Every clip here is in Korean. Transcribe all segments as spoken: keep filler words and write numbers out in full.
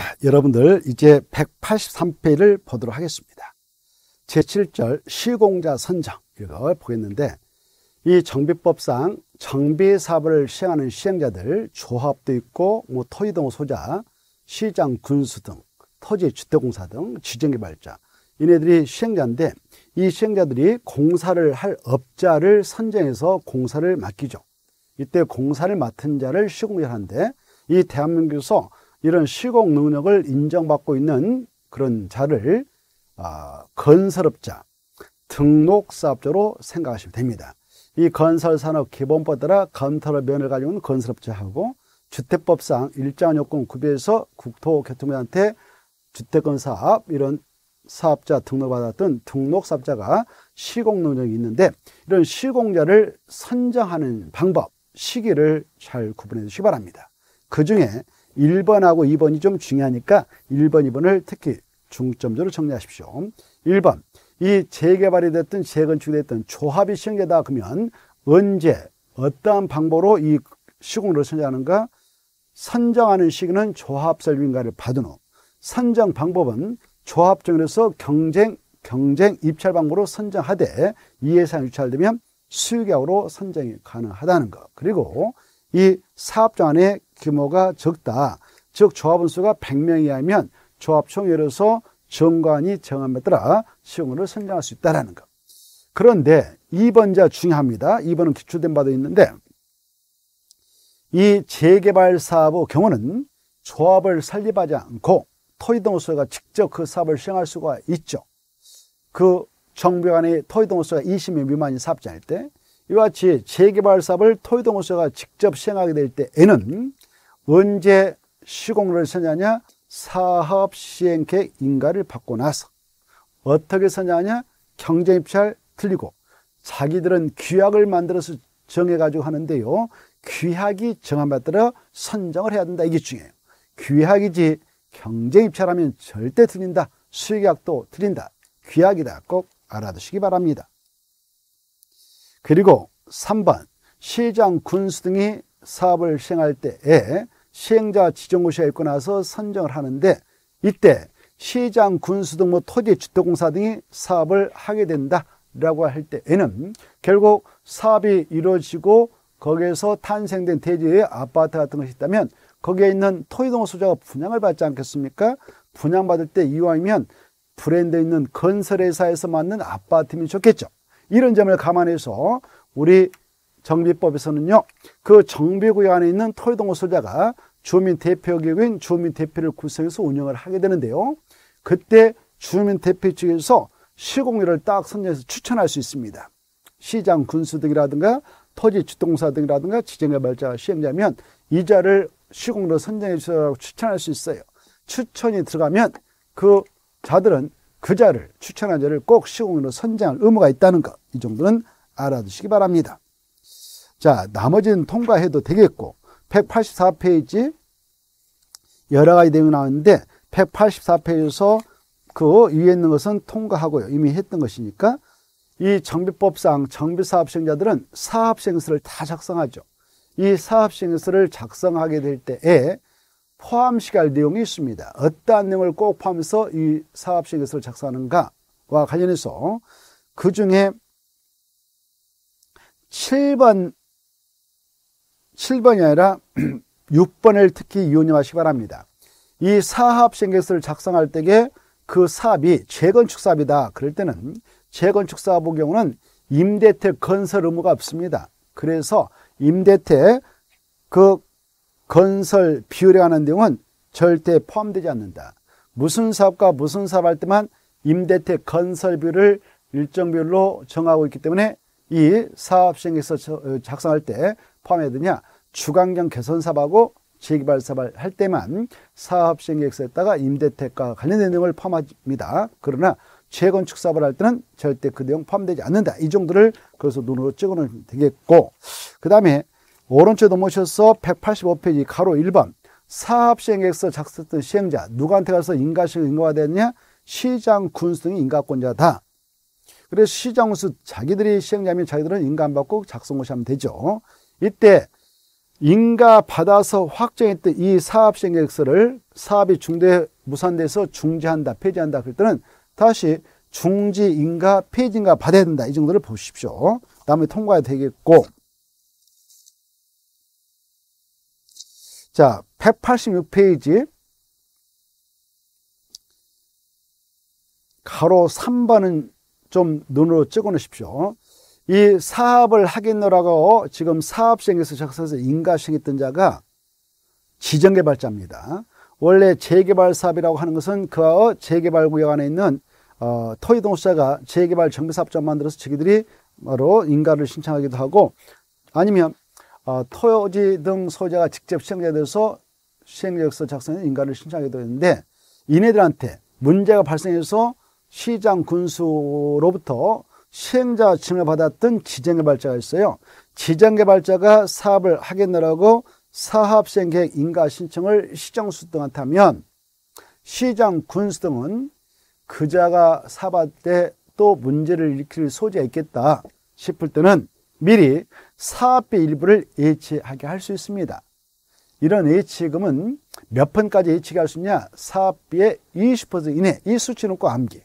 자, 여러분들 이제 백팔십삼 페이지를 보도록 하겠습니다. 제칠 절 시공자 선정, 이걸 보겠는데, 이 정비법상 정비사업을 시행하는 시행자들, 조합도 있고 뭐 토지등 소자, 시장 군수 등 토지 주택공사 등 지정개발자, 이네들이 시행자인데, 이 시행자들이 공사를 할 업자를 선정해서 공사를 맡기죠. 이때 공사를 맡은 자를 시공자를 하는데, 이 대한민국에서 이런 시공 능력을 인정받고 있는 그런 자를 어, 건설업자, 등록사업자로 생각하시면 됩니다. 이 건설산업 기본법 따라 건설업 면을 가지고 있는 건설업자하고, 주택법상 일정한 요건 구비해서 국토교통부한테 주택건사업 이런 사업자 등록받았던 등록사업자가 시공 능력이 있는데, 이런 시공자를 선정하는 방법, 시기를 잘 구분해 주시기 바랍니다. 그 중에 일 번하고 이 번이 좀 중요하니까 일 번, 이 번을 특히 중점적으로 정리하십시오. 일 번, 이 재개발이 됐든 재건축이 됐든 조합이 시행되다 그러면 언제 어떠한 방법으로 이 시공을 선정하는가, 선정하는 시기는 조합설립인가를 받은 후 선정 방법은 조합정에서 경쟁, 경쟁 입찰 방법으로 선정하되, 이해상 유찰되면 수익약으로 선정이 가능하다는 것. 그리고 이 사업장의 규모가 적다, 즉 조합원 수가 백 명 이하면 조합총회에 의해서 정관이 정한 에 따라 시공을 선정할 수 있다는 것. 그런데 이 번자 중요합니다. 이 번은 기출된 바도 있는데, 이 재개발 사업의 경우는 조합을 설립하지 않고 토지등록소유가 직접 그 사업을 시행할 수가 있죠. 그 정부 간의 토지등록소유가 이십 명 미만인 사업자일 때, 이와 같이 재개발 사업을 토지등록소유가 직접 시행하게 될 때에는 언제 시공을 선정하냐, 사업 시행 계획 인가를 받고 나서. 어떻게 선정하냐, 경쟁 입찰 틀리고, 자기들은 규약을 만들어서 정해가지고 하는데요, 규약이 정한 바에 따라 선정을 해야 된다, 이게 중요해요. 규약이지 경쟁 입찰하면 절대 틀린다, 수익약도 틀린다, 규약이다, 꼭 알아두시기 바랍니다. 그리고 삼 번, 시장 군수 등이 사업을 시행할 때에 시행자 지정고시가 있고 나서 선정을 하는데, 이때 시장 군수 등 뭐 토지 주택공사 등이 사업을 하게 된다라고 할 때에는 결국 사업이 이루어지고 거기에서 탄생된 대지의 아파트 같은 것이 있다면 거기에 있는 토지등록 소유자가 분양을 받지 않겠습니까? 분양받을 때 이왕이면 브랜드에 있는 건설회사에서 만든 아파트면 좋겠죠. 이런 점을 감안해서 우리 정비법에서는요, 그 정비구역 안에 있는 토지등록 소유자가 주민대표기구인 주민대표를 구성해서 운영을 하게 되는데요, 그때 주민대표 측에서 시공료를 딱 선정해서 추천할 수 있습니다. 시장 군수 등이라든가 토지 주택공사 등이라든가 지정개발자 시행자면 이자를 시공으로 선정해 주라고 추천할 수 있어요. 추천이 들어가면 그 자들은 그 자를, 추천한 자를 꼭 시공으로 선정할 의무가 있다는 것, 이 정도는 알아두시기 바랍니다. 자, 나머지는 통과해도 되겠고, 백팔십사 페이지 여러 가지 내용이 나왔는데, 백팔십사 페이지에서 그 위에 있는 것은 통과하고요, 이미 했던 것이니까. 이 정비법상 정비사업 시행자들은 사업 시행서를 다 작성하죠. 이 사업 시행서를 작성하게 될 때에 포함시켜야 할 내용이 있습니다. 어떠한 내용을 꼭 포함해서 이 사업 시행서를 작성하는가와 관련해서 그 중에 칠 번, 칠 번이 아니라 육 번을 특히 유념하시기 바랍니다. 이 사업 시행서를 작성할 때에 그 사업이 재건축 사업이다 그럴 때는, 재건축 사업의 경우는 임대택 건설 의무가 없습니다. 그래서 임대택 그 건설 비율에 관한 내용은 절대 포함되지 않는다. 무슨 사업과 무슨 사업 할 때만 임대택 건설 비율을 일정 비율로 정하고 있기 때문에 이 사업 시행에서 작성할 때 포함해야 되냐, 주관경 개선 사업하고 재개발 사업을 할 때만 사업 시행 계획서에다가 임대택과 관련된 내용을 포함합니다. 그러나 재건축 사업을 할 때는 절대 그 내용 포함되지 않는다, 이 정도를 그래서 눈으로 찍어놓으면 되겠고, 그 다음에 오른쪽에 넘어오셔서 백팔십오 페이지 가로 일 번, 사업 시행 계획서 작성했던 시행자 누구한테 가서 인가시행 인가가 되느냐, 시장 군수 등이 인가권자다. 그래서 시장 군수 자기들이 시행자면 자기들은 인가 안 받고 작성고시하면 되죠. 이때 인가받아서 확정했던 이 사업시행계획서를 사업이 중대 무산돼서 중지한다, 폐지한다 그럴 때는 다시 중지 인가, 폐지 인가 받아야 된다. 이 정도를 보십시오. 다음에 통과해야 되겠고, 자, 백팔십육 페이지 가로 삼 번은 좀 눈으로 찍어 놓으십시오. 이 사업을 하겠노라고 지금 사업시행에서 작성해서 인가시행했던 자가 지정개발자입니다. 원래 재개발 사업이라고 하는 것은 그와 재개발 구역 안에 있는 어, 토지동업자가 재개발 정비사업자 만들어서 자기들이 바로 인가를 신청하기도 하고, 아니면 어, 토지 등 소유자가 직접 시행자가 돼서 시행계획서 작성해서 인가를 신청하기도 했는데, 이네들한테 문제가 발생해서 시장 군수로부터 시행자 지정을 받았던 지정개발자가 있어요. 지정개발자가 사업을 하겠느라고 사업시행계획 인가 신청을 시정수 등한테 하면, 시장 군수 등은 그자가 사업할 때 또 문제를 일으킬 소지가 있겠다 싶을 때는 미리 사업비 일부를 예치하게 할 수 있습니다. 이런 예치금은 몇 번까지 예치할 수 있냐? 사업비의 이십 퍼센트 이내. 이 수치는 꼭 암기.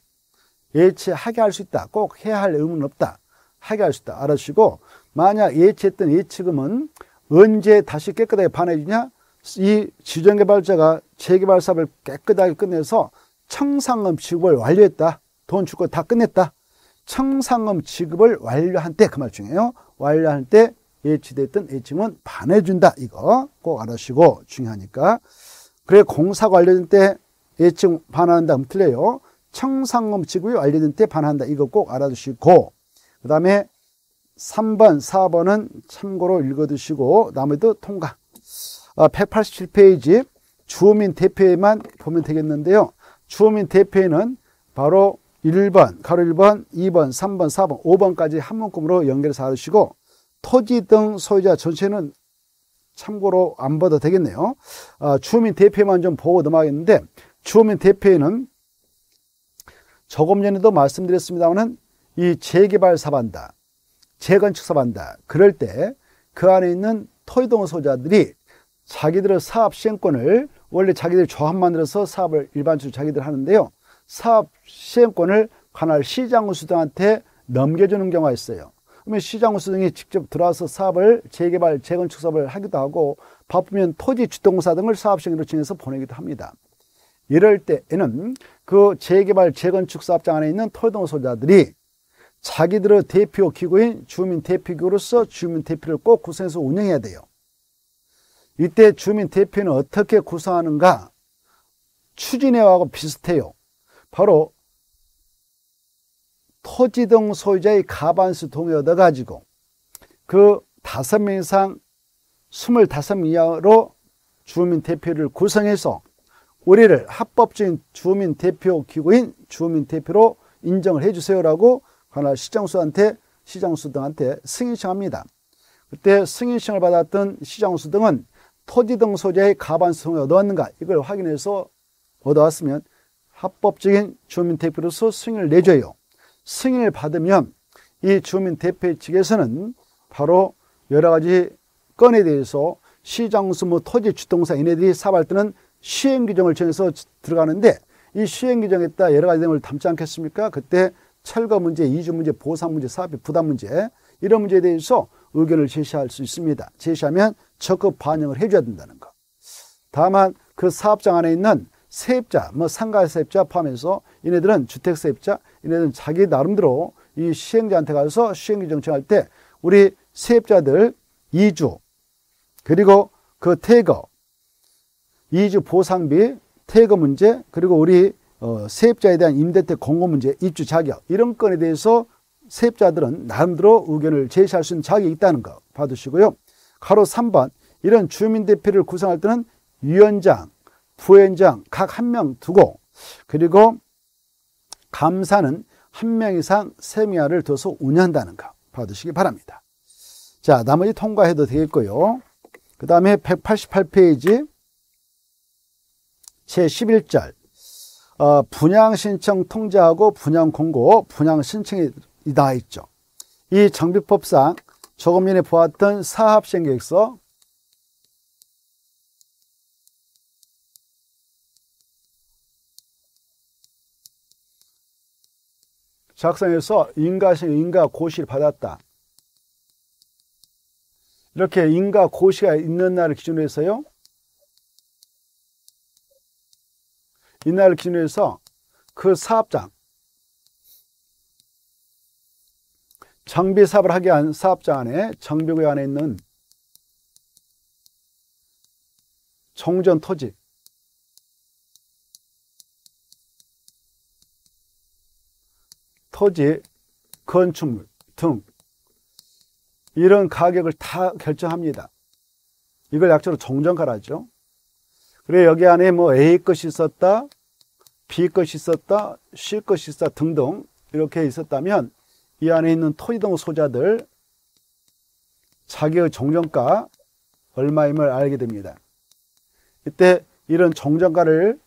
예치하게 할 수 있다. 꼭 해야 할 의무는 없다. 하게 할 수 있다. 알아주시고, 만약 예치했던 예치금은 언제 다시 깨끗하게 반환해주냐? 이 지정개발자가 재개발 사업을 깨끗하게 끝내서 청산금 지급을 완료했다. 돈 주고 다 끝냈다. 청산금 지급을 완료한 때, 그 말 중요해요. 완료할 때 예치됐던 예치금은 반해준다. 이거 꼭 알아주시고, 중요하니까. 그래, 공사가 완료된 때 예치금 반환한다. 그럼 틀려요. 청산금 지급이 완료된 때 반환한다. 이거 꼭 알아두시고, 그 다음에 삼 번, 사 번은 참고로 읽어두시고, 나머지도 통과. 아, 백팔십칠 페이지 주호민 대표에만 보면 되겠는데요. 주호민 대표에는 바로 일 번, 가로 일 번, 이 번, 삼 번, 사 번, 오 번까지 한 문구으로 연결해서 알아두시고, 토지 등 소유자 전체는 참고로 안 봐도 되겠네요. 아, 주호민 대표에만 좀 보고 넘어가겠는데, 주호민 대표에는 조금 전에도 말씀드렸습니다만은 이 재개발 사업한다, 재건축 사업한다 그럴 때 그 안에 있는 토지동업 소유자들이 자기들의 사업 시행권을, 원래 자기들 조합 만들어서 사업을 일반적으로 자기들 하는데요, 사업 시행권을 관할 시장군수 등한테 넘겨주는 경우가 있어요. 그러면 시장군수 등이 직접 들어와서 사업을 재개발, 재건축 사업을 하기도 하고, 바쁘면 토지 주택공사 등을 사업 시행으로 정해서 보내기도 합니다. 이럴 때에는 그 재개발, 재건축 사업장 안에 있는 토지동업 소유자들이 자기들의 대표 기구인 주민 대표기구로서 주민 대표를 꼭 구성해서 운영해야 돼요. 이때 주민 대표는 어떻게 구성하는가? 추진회하고 비슷해요. 바로 토지 등 소유자의 가반수 동의 얻어가지고 그 다섯 명 이상, 이십오 명 이하로 주민 대표를 구성해서 우리를 합법적인 주민 대표 기구인 주민 대표로 인정을 해주세요라고 관할 시장수한테, 시장수 등한테 승인청합니다. 그때 승인청을 받았던 시장수 등은 토지 등 소재의 가반성을 얻어왔는가 이걸 확인해서 얻어왔으면 합법적인 주민 대표로서 승인을 내줘요. 승인을 받으면 이 주민 대표 측에서는 바로 여러 가지 건에 대해서 시장수, 뭐 토지 주동사 이네들이 사업할 때는 시행규정을 정해서 들어가는데, 이 시행규정에 따라 여러 가지 내용을 담지 않겠습니까? 그때 철거 문제, 이주 문제, 보상 문제, 사업비 부담 문제, 이런 문제에 대해서 의견을 제시할 수 있습니다. 제시하면 적극 반영을 해줘야 된다는 것. 다만 그 사업장 안에 있는 세입자, 뭐 상가세입자 포함해서 이네들은 주택세입자, 이네들은 자기 나름대로 이 시행자한테 가서 시행규정 정할 때 우리 세입자들 이주, 그리고 그 퇴거, 이주 보상비, 퇴거 문제, 그리고 우리 세입자에 대한 임대택 공고 문제, 입주 자격, 이런 건에 대해서 세입자들은 나름대로 의견을 제시할 수 있는 자격이 있다는 거 봐두시고요. 가로 삼 번, 이런 주민대표를 구성할 때는 위원장, 부위원장 각 한 명 두고, 그리고 감사는 한 명 이상 세 명 이하를 둬서 운영한다는 거 봐두시기 바랍니다. 자, 나머지 통과해도 되겠고요. 그 다음에 백팔십팔 페이지 제십일 절, 어, 분양신청 통지하고 분양공고, 분양신청이 나와있죠. 이 정비법상 조금 전에 보았던 사업시행계획서, 작성해서 인가시, 인가 고시를 받았다. 이렇게 인가 고시가 있는 날을 기준으로 해서요. 이 날을 기준으로 해서 그 사업장, 정비 사업을 하게 한 사업장 안에 정비구역 안에 있는 종전 토지, 토지, 건축물 등 이런 가격을 다 결정합니다. 이걸 약자로 종전가라죠. 그래 여기 안에 뭐 A 것이 있었다, B 것이 있었다, C 것이 있었다 등등 이렇게 있었다면 이 안에 있는 토지 등 소자들 자기의 종전가 얼마임을 알게 됩니다. 이때 이런 종전가를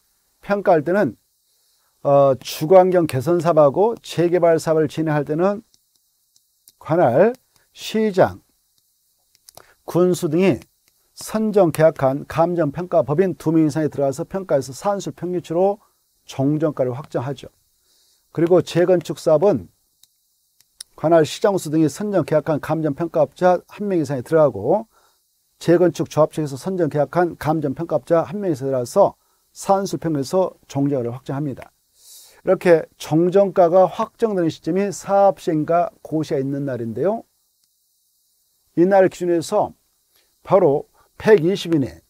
평가할 때는 어, 주거환경 개선 사업하고 재개발 사업을 진행할 때는 관할, 시장, 군수 등이 선정 계약한 감정평가 법인 두 명 이상이 들어가서 평가해서 산술 평균치로 종전가를 확정하죠. 그리고 재건축 사업은 관할, 시장수 등이 선정 계약한 감정평가업자 한 명 이상이 들어가고 재건축 조합 측에서 선정 계약한 감정평가업자 한 명 이상이 들어가서 산술 평균에서 종전가를 확정합니다. 이렇게 종전가가 확정되는 시점이 사업 시행과 고시가 있는 날인데요. 이 날을 기준으로 해서 바로 백이십 이내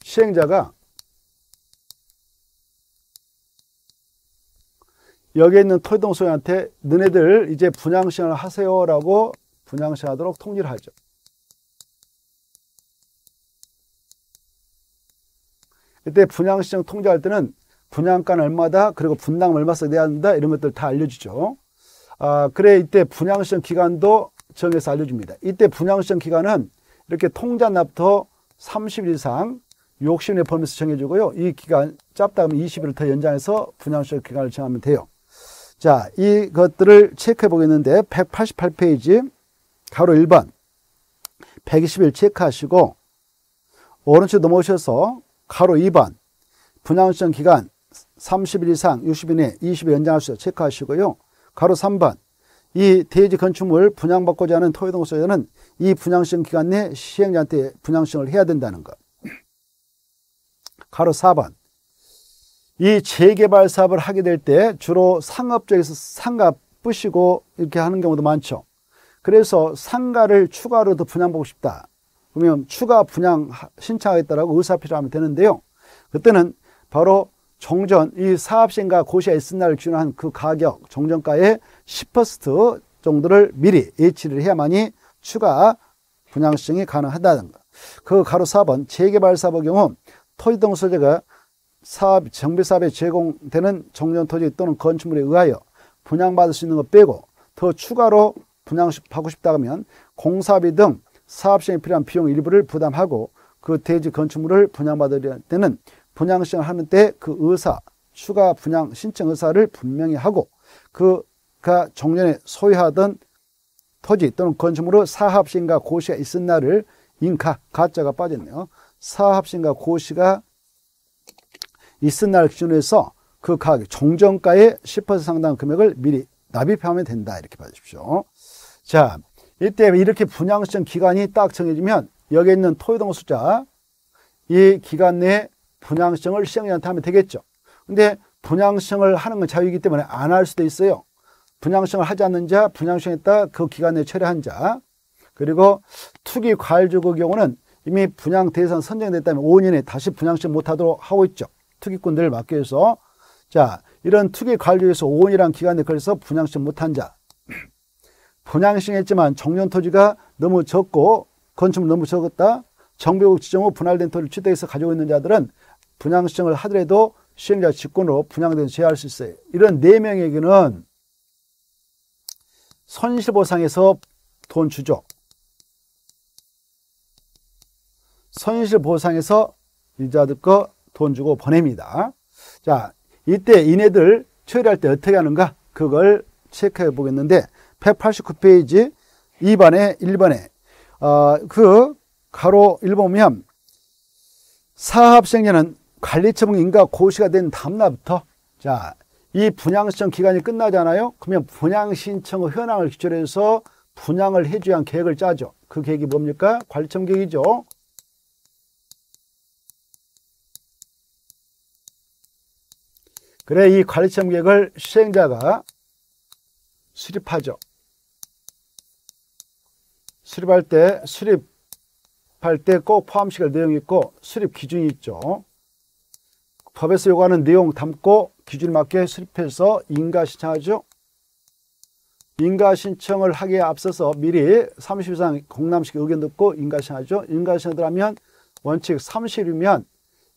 시행자가 여기에 있는 토지동 소유한테 너네들 이제 분양시행을 하세요 라고 분양시행하도록 통지를 하죠. 이때 분양시행 통지할 때는 분양가는 얼마다, 그리고 분당 얼마 써야 한다, 이런 것들 다 알려주죠. 아, 그래 이때 분양시행 기간도 정해서 알려줍니다. 이때 분양시행 기간은 이렇게 통지한 날부터 삼십 일 이상 육십 일에 포함해서 정해주고요. 이 기간 짧다면 이십 일을 더 연장해서 분양시행 기간을 정하면 돼요. 자, 이것들을 체크해 보겠는데 백팔십팔 페이지 가로 일 번 백이십 일 체크하시고 오른쪽 넘어오셔서 가로 이 번 분양시행 기간 삼십 일 이상 육십 일 내 이십 일 연장할 수 있도록 체크하시고요. 가로 삼 번 이 대지 건축물 분양받고자 하는 토지동 소유자는 이 분양시행 기간 내 시행자한테 분양시행을 해야 된다는 것. 가로 사 번 이 재개발 사업을 하게 될 때 주로 상업적에서 상가 부시고 이렇게 하는 경우도 많죠. 그래서 상가를 추가로 더 분양받고 싶다. 그러면 추가 분양 신청하겠다라고 의사 필요하면 되는데요. 그때는 바로 종전, 이 사업 시행과 고시가 있은 날을 기준으로 한 그 가격, 종전가의 십 퍼센트 정도를 미리 예치를 해야만이 추가 분양 시행이 가능하다는 것. 그 가로 사 번 재개발 사업의 경우 토지등 소재가 사업, 정비사업에 제공되는 종전토지 또는 건축물에 의하여 분양받을 수 있는 것 빼고 더 추가로 분양받고 싶다 하면 공사비 등 사업 시행에 필요한 비용 일부를 부담하고 그 대지 건축물을 분양받을 때는 분양 시행을 하는 때 그 의사, 추가 분양 신청 의사를 분명히 하고 그가 종전에 소유하던 토지 또는 건축물의 사업 시행과 고시가 있은 날을 인가, 가짜가 빠졌네요. 사업 시행과 고시가 있은 날 기준으로 해서 그 가격, 종전가의 십 퍼센트 상당 금액을 미리 납입하면 된다. 이렇게 봐주십시오. 자, 이때 이렇게 분양 시행 기간이 딱 정해지면 여기 있는 토지동 소유자 이 기간 내에 분양 시행을 시행자한테 하면 되겠죠. 근데 분양 시행을 하는 건 자유이기 때문에 안 할 수도 있어요. 분양 시행을 하지 않는 자, 분양 시행했다 그 기간 내에 철회한 자, 그리고 투기 과일주의 경우는 이미 분양 대상 선정됐다면 오 년에 다시 분양 시행 못하도록 하고 있죠. 투기꾼들을 막기 위해서. 자, 이런 투기 관리에서 오 년이라는 기간에 걸려서 분양시행 못한 자, 분양시행했지만 종전 토지가 너무 적고 건축물 너무 적었다, 정비국 지정 후 분할된 토지를 취득해서 가지고 있는 자들은 분양시행을 하더라도 시행자 직권으로 분양된 제외할 수 있어요. 이런 네 명에게는 손실보상에서 돈 주죠. 손실보상에서 이자들 거 돈 주고 보냅니다. 자, 이때 이네들 처리할 때 어떻게 하는가 그걸 체크해 보겠는데 백팔십구 페이지 이 번에 일 번에 어, 그 가로 일 번 보면 사업 시행자는 관리처분 인가 고시가 된 다음날부터 자 이 분양신청 기간이 끝나잖아요. 그러면 분양신청 현황을 기초로 해서 분양을 해줘야 한 계획을 짜죠. 그 계획이 뭡니까? 관리청 계획이죠. 그래, 이 관리청 계획을 시행자가 수립하죠. 수립할 때, 수립할 때 꼭 포함시킬 내용이 있고, 수립 기준이 있죠. 법에서 요구하는 내용 담고, 기준 맞게 수립해서 인가 신청하죠. 인가 신청을 하기에 앞서서 미리 삼십 이상 공람식 의견 듣고 인가 신청하죠. 인가 신청하면 원칙 삼십이면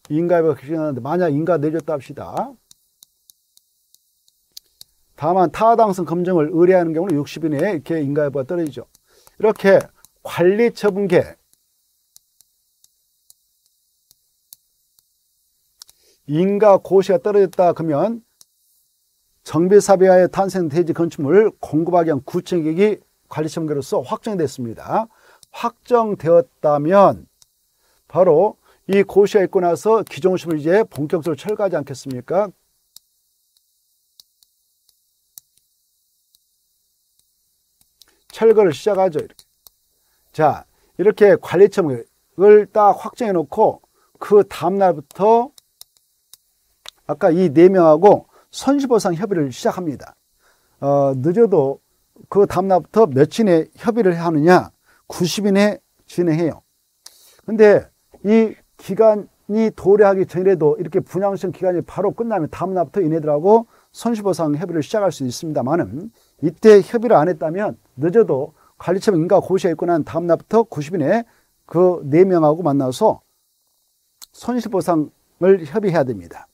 인가협의가 기준하는데, 만약 인가 내줬다 합시다. 다만 타당성 검증을 의뢰하는 경우는 육십 일 내에 이렇게 인가협의가 떨어지죠. 이렇게 관리처분계, 인가고시가 떨어졌다 그러면 정비사업하에 탄생돼지 건축물 공급하기 위한 구청 계획이 관리처분계로서 확정됐습니다. 확정되었다면 바로 이 고시가 있고 나서 기존시험을 이제 본격적으로 철거하지 않겠습니까? 철거를 시작하죠. 이렇게. 자, 이렇게 관리처분을 딱 확정해 놓고 그 다음날부터 아까 이 네 명하고 선심보상 협의를 시작합니다. 어, 늦어도 그 다음날부터 며칠 내 협의를 하느냐, 구십 일 내 진행해요. 근데 이 기간이 도래하기 전이라도 이렇게 분양신청 기간이 바로 끝나면 다음날부터 얘네들하고 선심보상 협의를 시작할 수 있습니다만은, 이때 협의를 안 했다면 늦어도 관리처분 인가 고시가 있고 난 다음 날부터 구십 일 내에 그 네 명하고 만나서 손실보상을 협의해야 됩니다.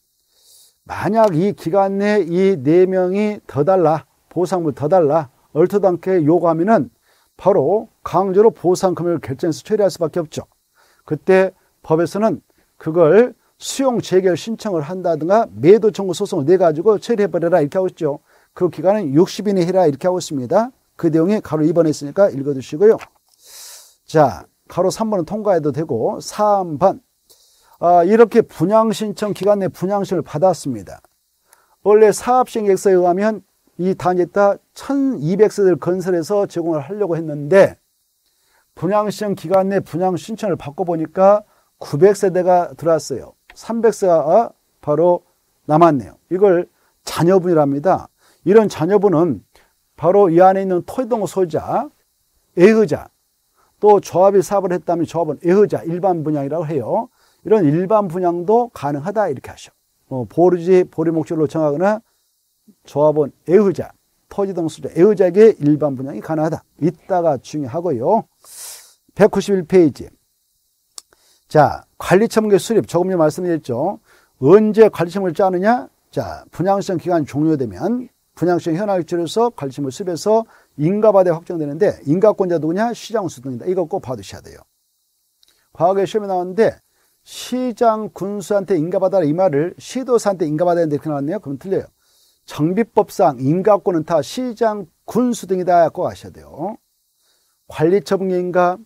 만약 이 기간 내에 이 네 명이 더 달라, 보상금을 더 달라 얼토당케 요구하면은 바로 강제로 보상금을 결정해서 처리할 수밖에 없죠. 그때 법에서는 그걸 수용재결 신청을 한다든가 매도청구 소송을 내가지고 처리해버려라 이렇게 하고 있죠. 그 기간은 육십 일 내에 해라 이렇게 하고 있습니다. 그 내용이 가로 이 번에 있으니까 읽어두시고요. 자, 가로 삼 번은 통과해도 되고, 사 번. 아, 이렇게 분양신청 기간 내 분양신청을 받았습니다. 원래 사업시행계획서에 의하면 이 단지에 따라 천이백 세대를 건설해서 제공을 하려고 했는데, 분양신청 기간 내 분양신청을 바꿔보니까 구백 세대가 들어왔어요. 삼백 세대가 바로 남았네요. 이걸 잔여분이랍니다. 이런 잔여분은 바로 이 안에 있는 토지동호 소유자, 애의자, 또 조합이 사업을 했다면 조합은 애의자, 일반 분양이라고 해요. 이런 일반 분양도 가능하다 이렇게 하셔. 뭐 보루지, 보리 목적으로 정하거나 조합은 애의자, 토지동호 소유자, 애의자에게 일반 분양이 가능하다. 이따가 중요하고요. 백구십일 페이지. 자, 관리처분계 수립, 조금 전에 말씀드렸죠. 언제 관리처분을 짜느냐? 자, 분양신청 기간이 종료되면 분양시청 현황을 기초해서 관리처분을 수립해서 인가받아 확정되는데, 인가권자 누구냐? 시장군수 등이다. 이거 꼭 봐두셔야 돼요. 과거에 시험에 나왔는데 시장군수한테 인가받아라 이 말을 시도사한테 인가받아야 되는데 이렇게 나왔네요. 그럼 틀려요. 정비법상 인가권은 다 시장군수 등이다. 꼭 아셔야 돼요. 관리처분계인가,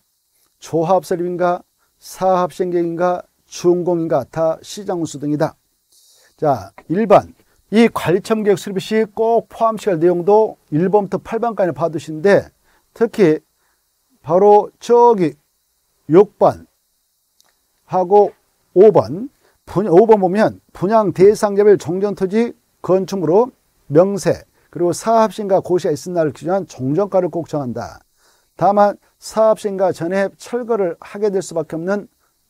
조합설립인가, 사업시행계획인가, 준공인가 다 시장군수 등이다. 자, 일 번. 이 관리처분계획 수립 시 꼭 포함시킬 내용도 일 번부터 팔 번까지 봐두시는데, 특히 바로 저기 육 번하고 오 번, 오 번 보면 분양 대상자별 종전토지 건축으로 명세, 그리고 사업시행과 고시가 있은 날을 기준한 종전가를 꼭 정한다. 다만 사업시행과 전에 철거를 하게 될 수밖에 없는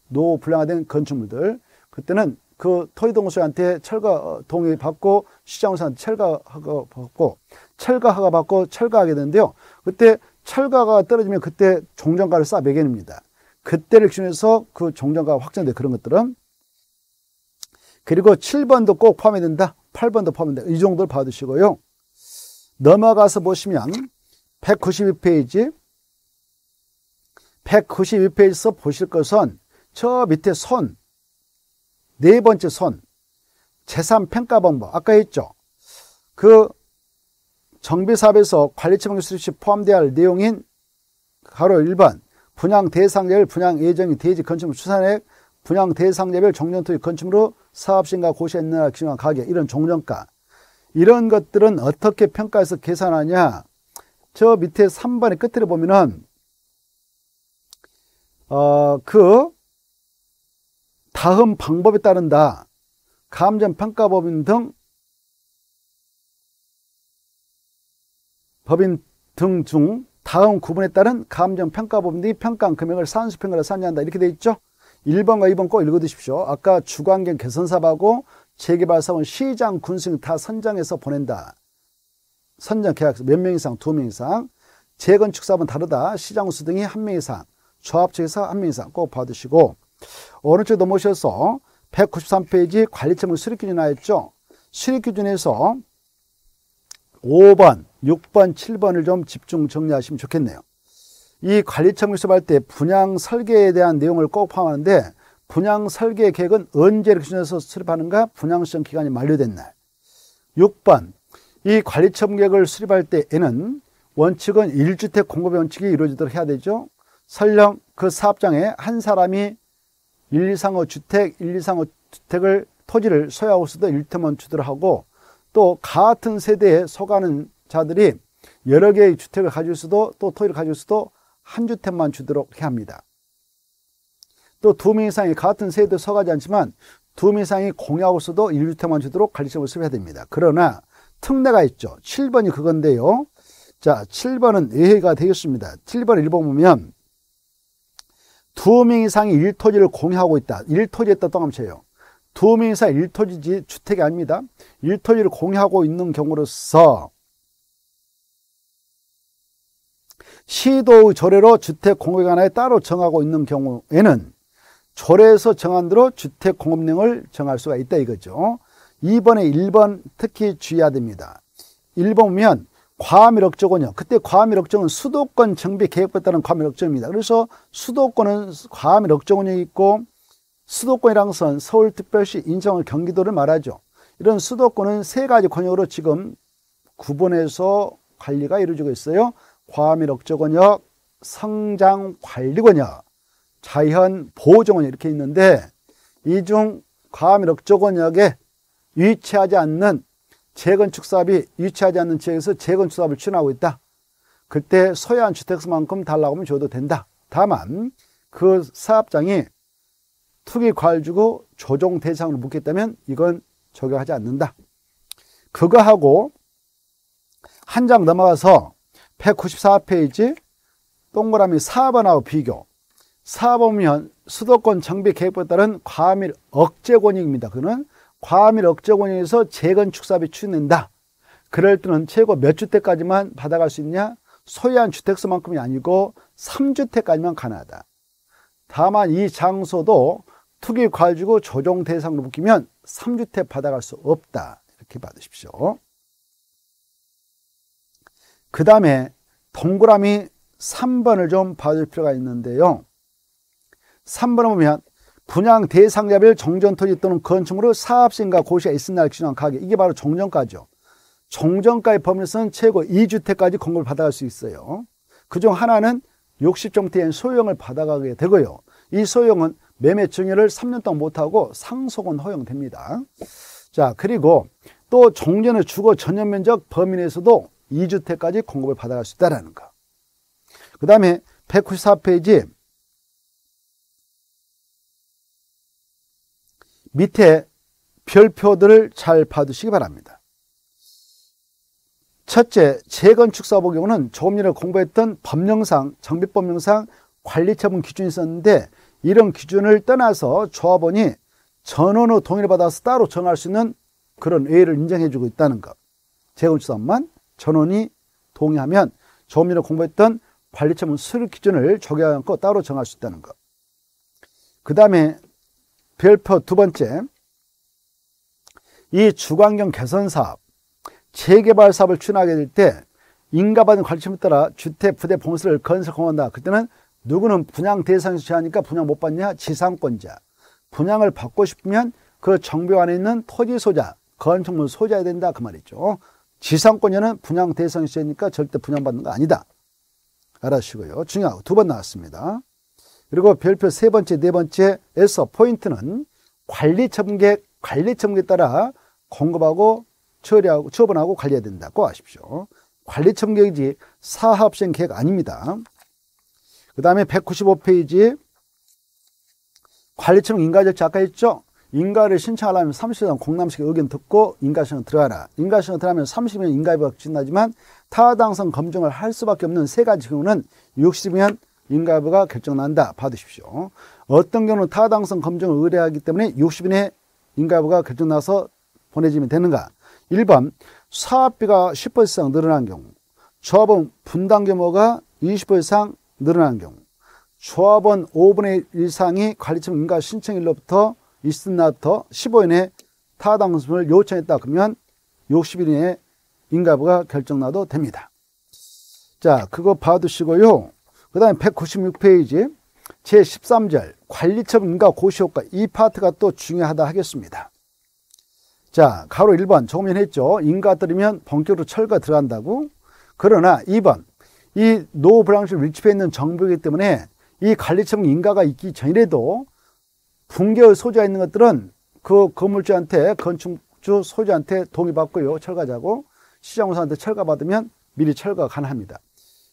노불량화된 건축물들, 그때는 그 토지동호수한테 철거 동의 받고 시장군수한테 철거허가 받고 철거허가 받고 철거하게 되는데요. 그때 철거가 떨어지면 그때 종전가를 쌓아 매겨냅니다. 그때를 기준해서 그 종전가가 확정돼, 그런 것들은. 그리고 칠 번도 꼭 포함이 된다. 팔 번도 포함이 된다. 이 정도를 봐두시고요. 넘어가서 보시면 백구십이 페이지, 백구십이 페이지에서 보실 것은 저 밑에 선, 네 번째 손, 재산평가방법. 아까 했죠. 그 정비사업에서 관리처분계 수립 시 포함되어야 할 내용인 가로 일 번, 분양 대상자별 분양 예정인 대지 건축물 추산액, 분양 대상자별 종전토지 건축물로 사업시행과 고시에 있는 기준한 가격, 이런 종전가. 이런 것들은 어떻게 평가해서 계산하냐. 저 밑에 삼 번의 끝을 보면은 어, 그 다음 방법에 따른다. 감정평가법인 등 법인 등 중 다음 구분에 따른 감정평가법인이 평가한 금액을 산수평가로 산정한다. 이렇게 되어 있죠. 일 번과 이 번 꼭 읽어두십시오. 아까 주관경 개선사업하고 재개발사업은 시장 군수인 다 선정해서 보낸다. 선정 계약서 몇 명 이상, 두 명 이상. 재건축사업은 다르다. 시장 군수 등이 한 명 이상. 조합 측에서 한 명 이상 꼭 봐두시고, 오른쪽에 넘어오셔서 백구십삼 페이지 관리처분 수립기준 나왔죠. 수립기준에서 오 번, 육 번, 칠 번을 좀 집중 정리하시면 좋겠네요. 이 관리처분 수립할 때 분양 설계에 대한 내용을 꼭 포함하는데, 분양 설계 계획은 언제를 기준해서 수립하는가? 분양 시정 기간이 만료된 날. 육 번, 이 관리처분 계획을 수립할 때에는 원칙은 일 주택 공급의 원칙이 이루어지도록 해야 되죠. 설령 그 사업장에 한 사람이 일, 이, 삼, 오 주택, 일, 이, 삼, 오 주택을 토지를 소유하고 있어도 일터만 주도록 하고, 또 같은 세대에 속하는 자들이 여러 개의 주택을 가질 수도 또 토지를 가질 수도 한 주택만 주도록 해야 합니다. 또 두 명 이상이 같은 세대에 속하지 않지만 두 명 이상이 공유하고 있어도 일 주택만 주도록 관리처분을 수립해야 됩니다. 그러나 특례가 있죠. 칠 번이 그건데요. 자, 칠 번은 예외가 되겠습니다. 칠 번 일 번 보면 두 명 이상이 일 토지를 공유하고 있다. 일 토지에 있다 떠감쳐요. 두 명 이상 일 토지 주택이 아닙니다. 일 토지를 공유하고 있는 경우로서 시도의 조례로 주택 공급에 관하여 따로 정하고 있는 경우에는 조례에서 정한 대로 주택 공급량을 정할 수가 있다 이거죠. 이 번에 일 번 특히 주의해야 됩니다. 일 번 보면 과밀 억정은요. 그때 과밀 억정은 수도권 정비 계획에 따른 과밀 억정입니다. 그래서 수도권은 과밀 억정은이 있고, 수도권이란 것은 서울특별시, 인천, 경기도를 말하죠. 이런 수도권은 세 가지 권역으로 지금 구분해서 관리가 이루어지고 있어요. 과밀 억정권역, 성장 관리권역, 자연 보호종원역 이렇게 있는데, 이 중 과밀 억정권역에 위치하지 않는 재건축 사업이 유치하지 않는 지역에서 재건축 사업을 추진하고 있다. 그때 소유한 주택수만큼 달라고 하면 줘도 된다. 다만 그 사업장이 투기 과열 주고 조정 대상으로 묶였다면 이건 적용하지 않는다. 그거하고 한 장 넘어가서 백구십사 페이지 동그라미 사 번하고 비교. 사 번 보면 수도권 정비 계획에 따른 과밀 억제 권익입니다. 그는 과밀 억제 권역에서 재건축 사업이 추진된다. 그럴 때는 최고 몇 주택까지만 받아갈 수 있냐? 소유한 주택수만큼이 아니고 삼 주택까지만 가능하다. 다만 이 장소도 투기 과열 주고 조정 대상으로 묶이면 삼 주택 받아갈 수 없다. 이렇게 받으십시오. 그 다음에 동그라미 삼 번을 좀 봐줄 필요가 있는데요. 삼 번을 보면 분양 대상자별 종전토지 또는 건축물로 사업시행과 고시가 있은 날 기준한 가격, 이게 바로 종전가죠. 종전가의 범위에서는 최고 이 주택까지 공급을 받아갈 수 있어요. 그중 하나는 육십 정도의 소유형을 받아가게 되고요. 이 소유형은 매매 증여를 삼 년 동안 못하고 상속은 허용됩니다. 자, 그리고 또 종전의 주거 전용면적 범위 내에서도 이 주택까지 공급을 받아갈 수 있다는 거. 그 다음에 백구십사 페이지 밑에 별표들을 잘 봐두시기 바랍니다. 첫째, 재건축 사업의 경우는 조금 전에 공부했던 법령상, 정비법령상 관리처분 기준이 있었는데, 이런 기준을 떠나서 조합원이 전원의 동의를 받아서 따로 정할 수 있는 그런 예외를 인정해주고 있다는 것. 재건축 사업만 전원이 동의하면 조금 전에 공부했던 관리처분 수립 기준을 적용하지 않고 따로 정할 수 있다는 것. 그 다음에 별표 두 번째, 이 주관경 개선사업, 재개발사업을 추진하게 될 때 인가받은 관리처분에 따라 주택, 부대, 봉수를 건설, 공헌한다. 그때는 누구는 분양 대상에서 제하니까 분양 못 받냐? 지상권자. 분양을 받고 싶으면 그 정비 안에 있는 토지 소자, 건축물 소자여야 된다. 그 말이죠. 지상권자는 분양 대상에서 제하니까 절대 분양받는 거 아니다. 알아주시고요. 중요하고 두 번 나왔습니다. 그리고 별표 세 번째, 네 번째에서 포인트는 관리처분계획, 관리처분계획에 따라 공급하고 처리하고, 처분하고 관리해야 된다고 아십시오. 관리청 계획이 사업시행 계획 아닙니다. 그 다음에 백구십오 페이지 관리청 인가 절차 아까 했죠. 인가를 신청하려면 삼십 년 공람식 의견 듣고 인가신청 들어가라. 인가신청 들어가면 삼십 년 인가협약 진나지만 타당성 검증을 할 수밖에 없는 세 가지 경우는 육십 년 인가협의가 결정난다. 받으십시오. 어떤 경우는 타당성 검증을 의뢰하기 때문에 육십 년에 인가협의가 결정나서 보내지면 되는가. 일 번 사업비가 십 퍼센트 이상 늘어난 경우, 조합원 분담 규모가 이십 퍼센트 이상 늘어난 경우, 조합원 오분의 일 이상이 관리청 인가 신청일로부터 이십삼 날부터 십오 일에 타당성을 요청했다 그러면 육십 일 이내에 인가부가 결정나도 됩니다. 자, 그거 봐두시고요. 그 다음에 백구십육 페이지 제십삼 절 관리청 인가 고시효과 이 파트가 또 중요하다 하겠습니다. 자, 가로 일 번 조금 전에 했죠. 인가 들으면 본격으로 철거 들어간다고. 그러나 이 번 이 노브랑실 밀집해 있는 정부이기 때문에 이 관리청 인가가 있기 전이라도 붕괴의 소지가 있는 것들은 그 건물주한테, 건축주 소유한테 동의받고요. 철거하자고. 시장공사한테 철거받으면 미리 철거가 가능합니다.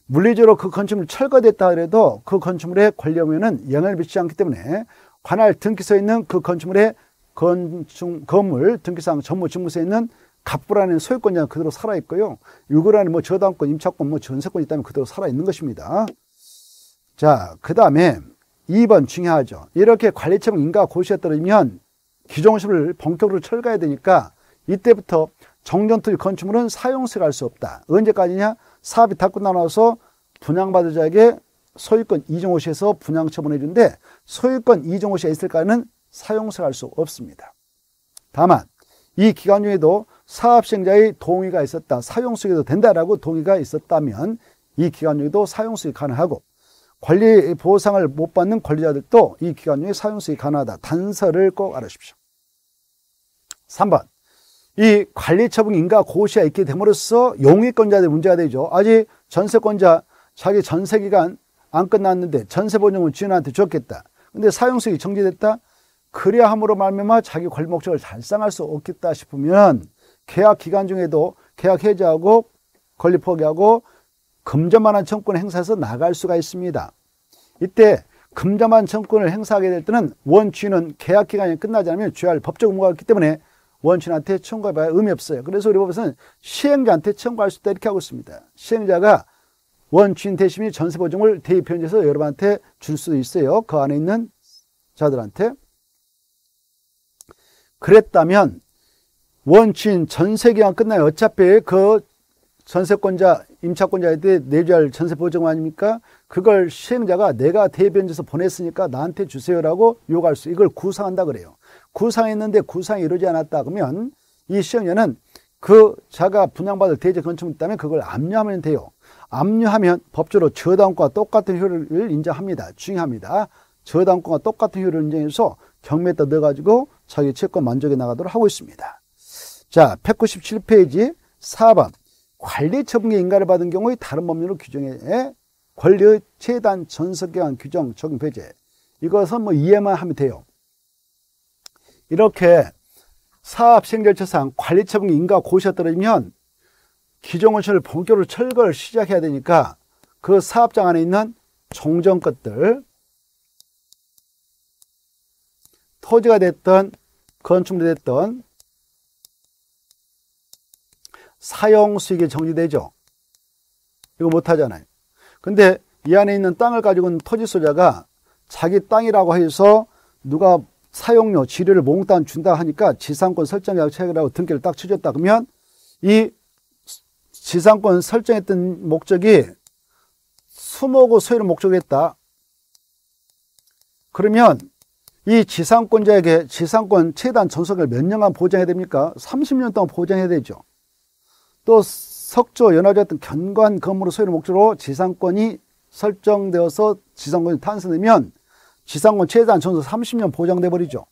물리적으로 그 건축물이 철거됐다 해도 그 건축물의 권리의무에는 영향을 미치지 않기 때문에 관할 등기소에 있는 그 건축물의 건축, 건물, 등기상 전무 직무소에 있는 갑부라는 소유권자는 그대로 살아있고요. 유거라는 뭐 저당권, 임차권, 뭐 전세권이 있다면 그대로 살아있는 것입니다. 자, 그 다음에 이 번 중요하죠. 이렇게 관리청 인가 고시에 따르면 기존시를 본격으로 철거해야 되니까 이때부터 정전투기 건축물은 사용세가 할 수 없다. 언제까지냐? 사업이 다 끝나서 분양받은 자에게 소유권 이종호시에서 분양 처분해 준데 소유권 이종호시에 있을까는 사용세가 할 수 없습니다. 다만 이 기간 중에도 사업 시행자의 동의가 있었다. 사용수익에도 된다라고 동의가 있었다면 이 기간 중에도 사용수익이 가능하고 관리 보상을 못 받는 관리자들도 이 기간 중에 사용수익이 가능하다. 단서를 꼭 알아주십시오. 삼 번 이 관리처분 인가 고시가 있게 됨으로써 용익권자들 문제가 되죠. 아직 전세권자 자기 전세기간 안 끝났는데 전세보증은 주인한테 줬겠다. 근데 사용수익이 정지됐다. 그래야 함으로 말미암아 자기 관리 목적을 달성할 수 없겠다 싶으면 계약 기간 중에도 계약 해지하고 권리 포기하고 금전만한 청구권을 행사해서 나갈 수가 있습니다. 이때 금전만한 청구권을 행사하게 될 때는 원주인은 계약 기간이 끝나지 않으면 주의할 법적 의무가 있기 때문에 원주인한테 청구해봐야 의미 없어요. 그래서 우리 법에서는 시행자한테 청구할 수 있다 이렇게 하고 있습니다. 시행자가 원주인 대신에 전세보증을 대입변제해서 여러분한테 줄 수도 있어요. 그 안에 있는 자들한테. 그랬다면 원주인 전세기간 끝나요. 어차피 그 전세권자, 임차권자에 대해 내주할 전세보증 아닙니까? 그걸 시행자가 내가 대변제서 보냈으니까 나한테 주세요라고 요구할 수, 이걸 구상한다 그래요. 구상했는데 구상이 이루지 않았다 그러면 이 시행자는 그 자가 분양받을 대제 건축물이 있다면 그걸 압류하면 돼요. 압류하면 법적으로 저당권과 똑같은 효력을 인정합니다. 중요합니다. 저당권과 똑같은 효력을 인정해서 경매에다 넣어가지고 자기 채권 만족해 나가도록 하고 있습니다. 자, 백구십칠 페이지 사 번 관리처분계 인가를 받은 경우의 다른 법률로 규정해 권리의 최단 전속기간 규정 적용 배제. 이것은 뭐 이해만 하면 돼요. 이렇게 사업 시행 절차상 관리처분계 인가 고시가 떨어지면 기존 건축을 본격으로 철거를 시작해야 되니까 그 사업장 안에 있는 종전 것들 토지가 됐던 건축물이 됐던 사용수익이 정지되죠. 이거 못하잖아요. 근데 이 안에 있는 땅을 가지고 있는 토지소유자가 자기 땅이라고 해서 누가 사용료, 지료를 몽땅 준다 하니까 지상권 설정계약 체결하고 등기를 딱 쳐줬다 그러면 이 지상권 설정했던 목적이 수목의 소유를 목적으로 했다. 그러면 이 지상권자에게 지상권 최단 전속을 몇 년간 보장해야 됩니까? 삼십 년 동안 보장해야 되죠. 또 석조, 연화조 같은 견관 건물의 소유를 목적으로 지상권이 설정되어서 지상권이 탄생되면 지상권 최단 전속 삼십 년 보장돼 버리죠.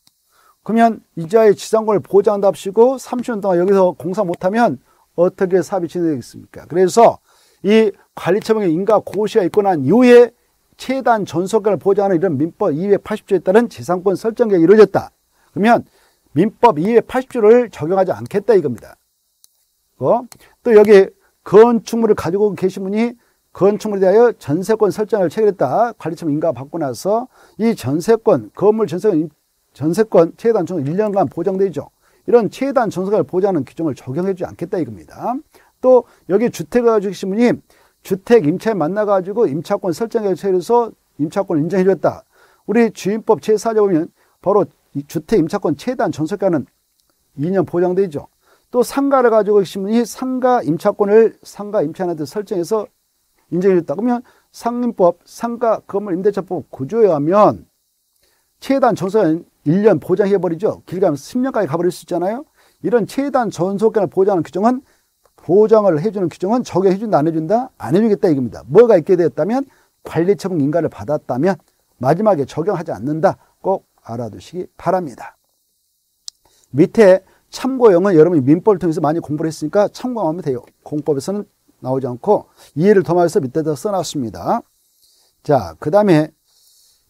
그러면 이자의 지상권을 보장한답시고 삼십 년 동안 여기서 공사 못하면 어떻게 사업이 진행되겠습니까? 그래서 이 관리처분의 인가 고시가 있고 난 이후에 최단 전속권을 보장하는 이런 민법 이백팔십 조에 따른 지상권 설정계획이 이루어졌다. 그러면 민법 이백팔십 조를 적용하지 않겠다 이겁니다. 또 여기 건축물을 가지고 계신 분이 건축물에 대하여 전세권 설정을 체결했다. 관리처분 인가받고 나서 이 전세권, 건물 전세권, 전세권 최단 존속은 일 년간 보장되죠. 이런 최단 존속을 보장하는 규정을 적용해주지 않겠다 이겁니다. 또 여기 주택을 가지고 계신 분이 주택 임차에 만나가지고 임차권 설정에 대해서 임차권을 인정해줬다. 우리 주임법 제사 조 보면 바로 이 주택 임차권 최단 존속가는 이 년 보장되죠. 또 상가를 가지고 계신 분이 상가 임차권을 상가 임차인한테 설정해서 인정해줬다. 그러면 상임법 상가 건물 임대차법 구조에 하면 최단 존속은 일 년 보장해버리죠. 길게 하면 십 년까지 가버릴 수 있잖아요. 이런 최단 존속권을 보장하는 규정은 보장을 해주는 규정은 적용해준다, 안 해준다? 안 해주겠다 이겁니다. 뭐가 있게 되었다면 관리처분 인가를 받았다면 마지막에 적용하지 않는다. 꼭 알아두시기 바랍니다. 밑에 참고용은 여러분이 민법을 통해서 많이 공부를 했으니까 참고하면 돼요. 공법에서는 나오지 않고 이해를 더하면서 밑에다 써놨습니다. 자, 그 다음에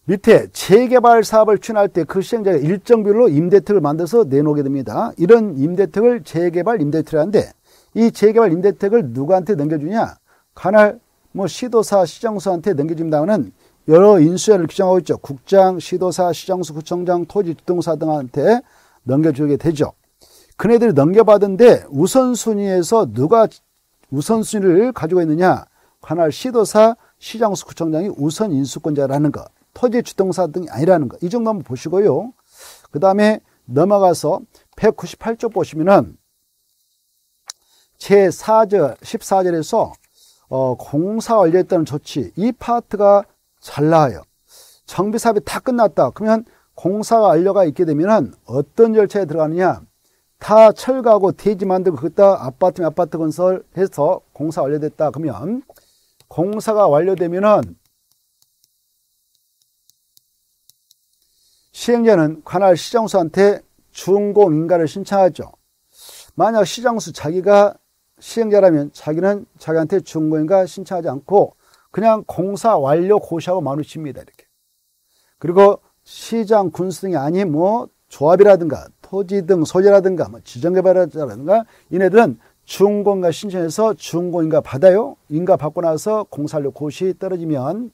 밑에 재개발 사업을 추진할 때 그 시행자가 일정별로 임대택을 만들어서 내놓게 됩니다. 이런 임대택을 재개발 임대택이라는데 이 재개발 임대택을 누구한테 넘겨주냐? 관할 뭐 시도사 시정서한테 넘겨준다는 여러 인수자를 규정하고 있죠. 국장, 시도사, 시정수, 구청장, 토지주동사 등한테 넘겨주게 되죠. 그네들이 넘겨받은데 우선순위에서 누가 우선순위를 가지고 있느냐? 관할 시도사, 시정수, 구청장이 우선 인수권자라는 것, 토지주동사 등이 아니라는 것, 이 정도 한번 보시고요. 그 다음에 넘어가서 백구십팔 조 보시면은 제사 절, 십사 절에서 어, 공사 완료했다는 조치, 이 파트가 잘 나와요. 정비 사업이 다 끝났다. 그러면 공사 완료가 있게 되면 어떤 절차에 들어가느냐? 다 철거하고 대지 만들고 거기다 아파트 아파트 건설해서 공사 완료됐다. 그러면 공사가 완료되면은 시행자는 관할 시정수한테 준공 인가를 신청하죠. 만약 시정수 자기가 시행자라면 자기는 자기한테 준공 인가 신청하지 않고 그냥 공사 완료 고시하고 마무리칩니다. 이렇게. 그리고 시장 군수 등이 아닌 뭐 조합이라든가 토지 등 소재라든가 뭐 지정개발자라든가 이네들은 준공인가 신청해서 준공인가 받아요. 인가 받고 나서 공사 완료 고시 떨어지면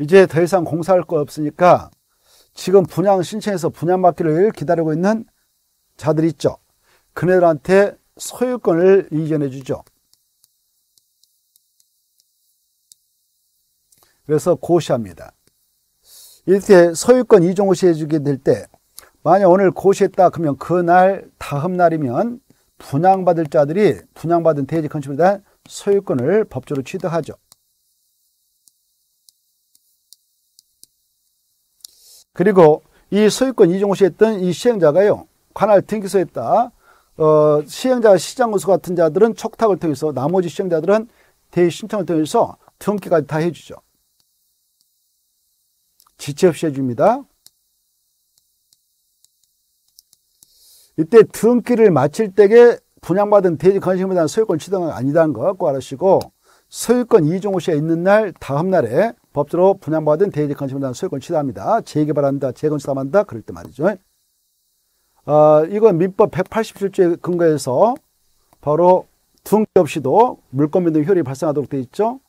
이제 더 이상 공사할 거 없으니까 지금 분양 신청해서 분양받기를 기다리고 있는 자들 있죠. 그네들한테 소유권을 이전해 주죠. 그래서 고시합니다. 이때 소유권 이전 고시해 주게 될 때 만약 오늘 고시했다 그러면 그날 다음 날이면 분양받을 자들이 분양받은 대지 건축물에 대한 소유권을 법적으로 취득하죠. 그리고 이 소유권 이전 고시했던 이 시행자가요, 관할 등기소했다. 어, 시행자 시장군수 같은 자들은 촉탁을 통해서, 나머지 시행자들은 대의 신청을 통해서 등기까지 다 해주죠. 지체 없이 해줍니다. 이때 등기를 마칠 때에 분양받은 대지 건축물에 대한 소유권 취득은 아니다는 거 꼭 알으시고, 소유권 이전 고시가 있는 날 다음 날에 법적으로 분양받은 대지 건축물에 대한 소유권 취득합니다. 재개발한다, 재건축한다, 그럴 때 말이죠. 어, 이건 민법 백팔십칠 조에 근거해서 바로 등기 없이도 물권변동 효력이 발생하도록 되어 있죠.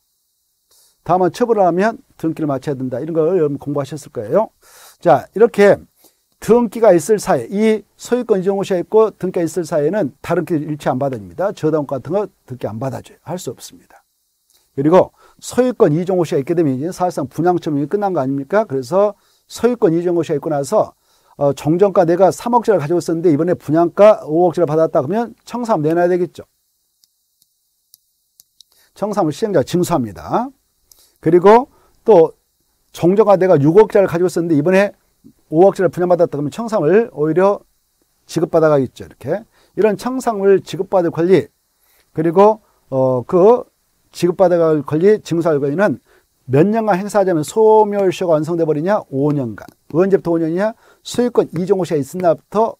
다만 처벌을 하면 등기를 마쳐야 된다. 이런 걸 여러분 공부하셨을 거예요. 자, 이렇게 등기가 있을 사이, 이 소유권 이전 고시가 있고 등기가 있을 사이에는 다른 게 일체 안 받아줍니다. 저당 같은 거 등기 안 받아줘요. 할 수 없습니다. 그리고 소유권 이전 고시가 있게 되면 이제 사실상 분양처분이 끝난 거 아닙니까? 그래서 소유권 이전 고시가 있고 나서 어, 정정가 내가 삼억짜리를 가지고 있었는데 이번에 분양가 오억짜리를 받았다 그러면 청사함 내놔야 되겠죠. 청사함을 시행자가 징수합니다. 그리고 또 정정가 내가 육억짜리를 가지고 있었는데 이번에 오억짜리를 분양받았다 그러면 청사함을 오히려 지급받아가겠죠. 이렇게 이런 청사함을 지급받을 권리, 그리고 어, 그 지급받아갈 권리, 징수할 권리는 몇 년간 행사하자면 소멸시효가 완성돼 버리냐? 오 년간. 언제부터 오 년이냐? 소유권 이전 고시가 있은 날부터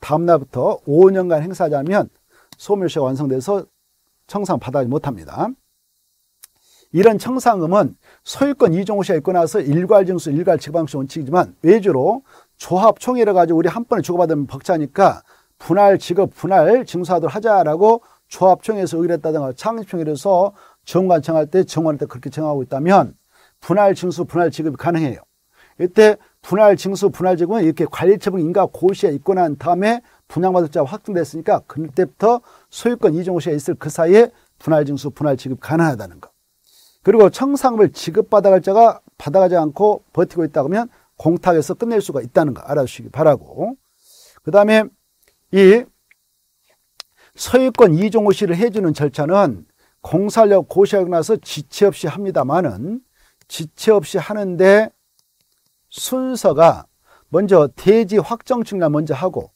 다음 날부터 오 년간 행사하자면 소멸시효가 완성돼서 청산 받아지 못합니다. 이런 청산금은 소유권 이전 고시가 있고 나서 일괄 징수, 일괄 지방시 원칙이지만 외주로 조합 총회를 가지고 우리 한 번에 주고받으면 벅차니까 분할 직업 분할 징수하도록 하자라고 조합 총회에서 의뢰했다든가 창립 총회에서 정관 청할 때 정관할 때 그렇게 정하고 있다면 분할 징수 분할 직업이 가능해요. 이때 분할 징수 분할 직업은 이렇게 관리처분 인가 고시에 있고 난 다음에 분양받을 자가 확정됐으니까 그때부터 소유권 이전 고시가 있을 그 사이에 분할 징수 분할 직업이 가능하다는 거. 그리고 청산금을 지급받아갈 자가 받아가지 않고 버티고 있다 그러면 공탁에서 끝낼 수가 있다는 거 알아주시기 바라고, 그 다음에 이 소유권 이전 고시를 해주는 절차는 공사력 고시하고 나서 지체 없이 합니다만은 지체 없이 하는데 순서가 먼저 대지 확정 측날 먼저 하고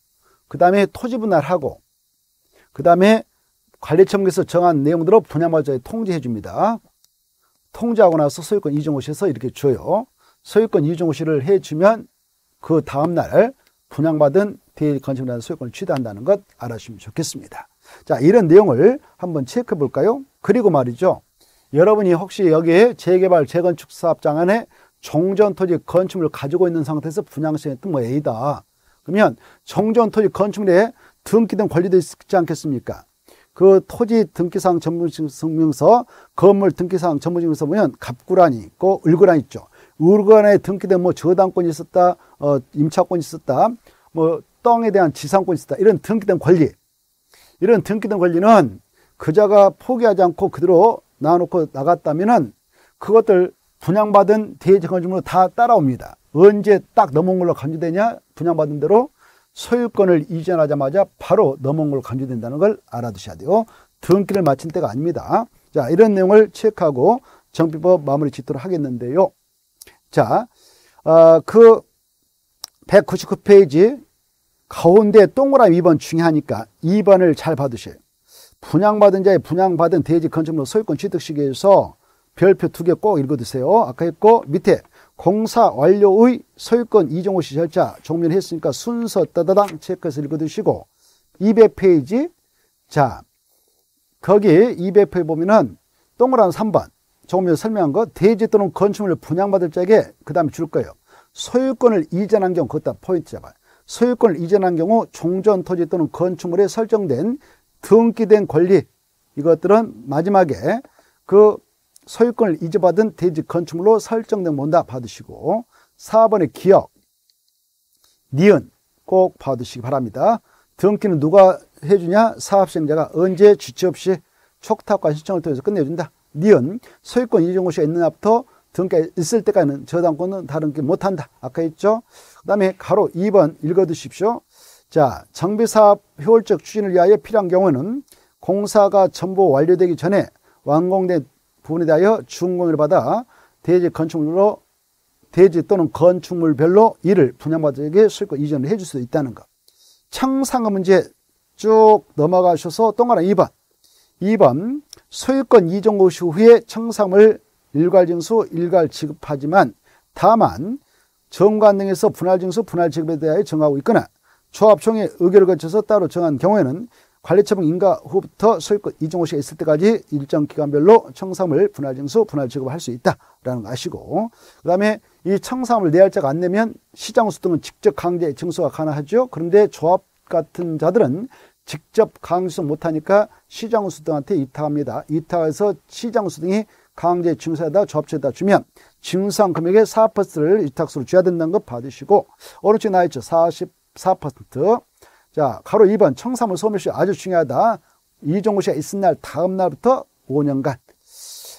그 다음에 토지 분할하고 그 다음에 관리청에서 정한 내용대로 분양받자에 통지해 줍니다. 통지하고 나서 소유권 이전 고시에서 이렇게 줘요. 소유권 이전 고시를 해주면 그 다음날 분양받은 대지 건축물의 소유권을 취득한다는 것 알아주시면 좋겠습니다. 자, 이런 내용을 한번 체크해 볼까요? 그리고 말이죠, 여러분이 혹시 여기에 재개발 재건축 사업장안에 종전토지 건축물을 가지고 있는 상태에서 분양시에 뜬 뭐 A다 그러면 종전토지 건축물에 등기 등 권리도 있지 않겠습니까? 그 토지 등기사항 전문증명서, 건물 등기사항 전문증명서 보면 갑구란이 있고 을구란이 있죠. 을구란에 등기된 뭐 저당권이 있었다, 어, 임차권이 있었다, 뭐 땅에 대한 지상권이 있었다, 이런 등기된 권리, 이런 등기된 권리는 그자가 포기하지 않고 그대로 놔놓고 나갔다면은 그것들 분양받은 대지건축물로 다 따라옵니다. 언제 딱 넘어온 걸로 간주되냐? 분양받은 대로 소유권을 이전하자마자 바로 넘어온 걸로 간주된다는 걸 알아두셔야 돼요. 등기를 마친 때가 아닙니다. 자, 이런 내용을 체크하고 정비법 마무리 짓도록 하겠는데요. 자, 어, 그 백구십구 페이지 가운데 동그라미 이 번 중요하니까 이 번을 잘 봐두세요. 분양받은 자의 분양받은 대지건축물로 소유권 취득 시기에서 별표 두 개 꼭 읽어두세요. 아까 했고 밑에 공사 완료의 소유권 이전 고시 절차 종료했으니까 순서 따다당 체크해서 읽어두시고 이백 페이지, 자 거기 이백 페이지 보면은 동그란 삼 번 조금 전에 설명한 거 대지 또는 건축물을 분양받을 자에게 그 다음에 줄 거예요. 소유권을 이전한 경우 그것도 포인트 잡아요. 소유권을 이전한 경우 종전토지 또는 건축물에 설정된 등기된 권리 이것들은 마지막에 그 소유권을 이전받은 대지 건축물로 설정된 본다 받으시고 사 번의 기억, 니은 꼭 받으시기 바랍니다. 등기는 누가 해주냐? 사업시행자가 언제 주체 없이 촉탁과 신청을 통해서 끝내준다. 니은 소유권 이전 고시가 있는 앞부터 등기가 있을 때까지는 저당권은 다른 게 못한다. 아까 했죠? 그 다음에 가로 이 번 읽어두십시오. 자, 정비사업 효율적 추진을 위하여 필요한 경우는 공사가 전부 완료되기 전에 완공된 부분에 대하여 준공을 받아 대지 건축물로 대지 또는 건축물별로 이를 분양받에게 소유권 이전을 해줄 수도 있다는 것. 청산금 문제 쭉 넘어가셔서 동그란 이 번. 이 번 소유권 이전 고시 후에 청산금을 일괄 징수 일괄 지급하지만 다만 정관 등에서 분할 징수 분할 지급에 대하여 정하고 있거나 조합총회 의결을 거쳐서 따로 정한 경우에는 관리처분 인가 후부터 소유권 이전 고시가 있을 때까지 일정 기간별로 청산금을 분할 징수, 분할 지급할 수 있다라는 거 아시고, 그 다음에 이 청산금을 내야 할 자가 안 내면 시장수 등은 직접 강제 징수가 가능하죠. 그런데 조합 같은 자들은 직접 강제 못하니까 시장수 등한테 이탁합니다. 이탁해서 시장수 등이 강제 징수에다 조합체에다 주면 징수한 금액의 사 퍼센트를 이탁수로 줘야 된다는 거 받으시고, 오른쪽에 나와있죠. 사십사 퍼센트. 자, 가로 이 번 청산물 소멸시 아주 중요하다. 이전 고시가 있은 날 다음 날부터 오 년간.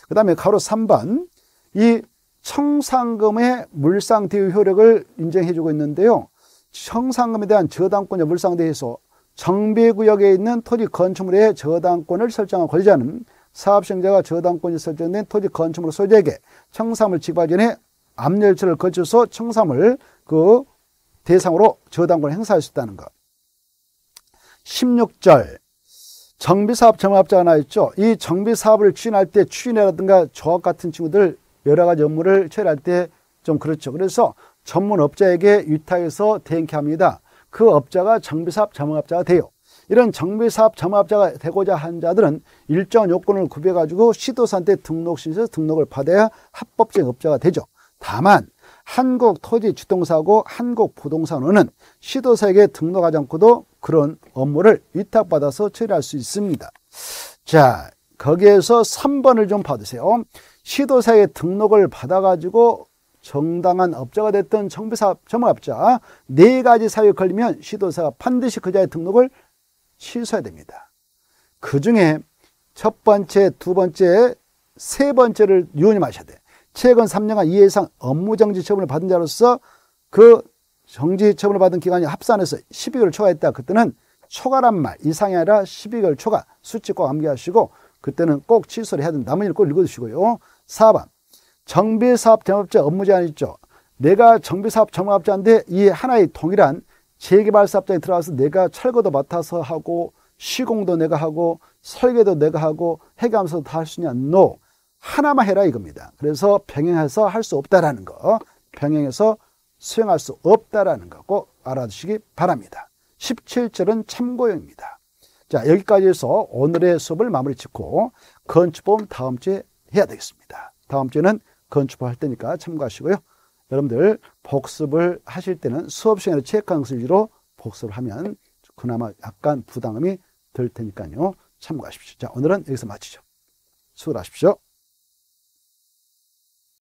그 다음에 가로 삼 번 이 청산금의 물상대유 효력을 인정해주고 있는데요. 청산금에 대한 저당권의 물상대유에서 정비구역에 있는 토지 건축물의 저당권을 설정한 권리자는 사업시행자가 저당권이 설정된 토지 건축물 소유자에게 청산물 지급하기 전에 압류 절차를 거쳐서 청산물 그 대상으로 저당권을 행사할 수 있다는 것. 십육 절 정비사업 정합자가 하나 있죠. 이 정비사업을 추진할 때 추진회라든가 조합 같은 친구들 여러 가지 업무를 처리할 때 좀 그렇죠. 그래서 전문업자에게 위탁해서 대행케 합니다. 그 업자가 정비사업 정합자가 돼요. 이런 정비사업 정합자가 되고자 한 자들은 일정 요건을 구비해가지고 시도사한테 등록신청해서 등록을 받아야 합법적인 업자가 되죠. 다만 한국토지주택공사하고 한국부동산원은 시도사에게 등록하지 않고도 그런 업무를 위탁받아서 처리할 수 있습니다. 자, 거기에서 삼 번을 좀 봐주세요. 시도사의 등록을 받아가지고 정당한 업자가 됐던 정비사업, 정업자 네 가지 사유에 걸리면 시도사가 반드시 그자의 등록을 취소해야 됩니다. 그 중에 첫 번째, 두 번째, 세 번째를 유념하셔야 돼요. 최근 삼 년간 이 회 이상 업무정지 처분을 받은 자로서 그 정지 처분을 받은 기간이 합산해서 십이 개월 초과했다. 그때는 초과란 말 이상이 아니라 십이 개월 초과 수치 꼭 암기하시고 그때는 꼭 취소를 해야 된다. 나머지는 꼭 읽어주시고요. 사 번. 정비사업 정업자 업무 제한 있죠. 내가 정비사업 정업자인데 이 하나의 동일한 재개발사업장에 들어가서 내가 철거도 맡아서 하고 시공도 내가 하고 설계도 내가 하고 해감사도 다 할 수 있냐? No. 하나만 해라 이겁니다. 그래서 병행해서 할 수 없다라는 거, 병행해서 수행할 수 없다라는 거 꼭 알아두시기 바랍니다. 십칠 절은 참고용입니다. 자, 여기까지 해서 오늘의 수업을 마무리 짓고 건축보험 다음 주에 해야 되겠습니다. 다음 주에는 건축보험 할 테니까 참고하시고요. 여러분들 복습을 하실 때는 수업 시간에 체크한 것을 위주로 복습을 하면 그나마 약간 부담감이 들 테니까요. 참고하십시오. 자, 오늘은 여기서 마치죠. 수고하십시오.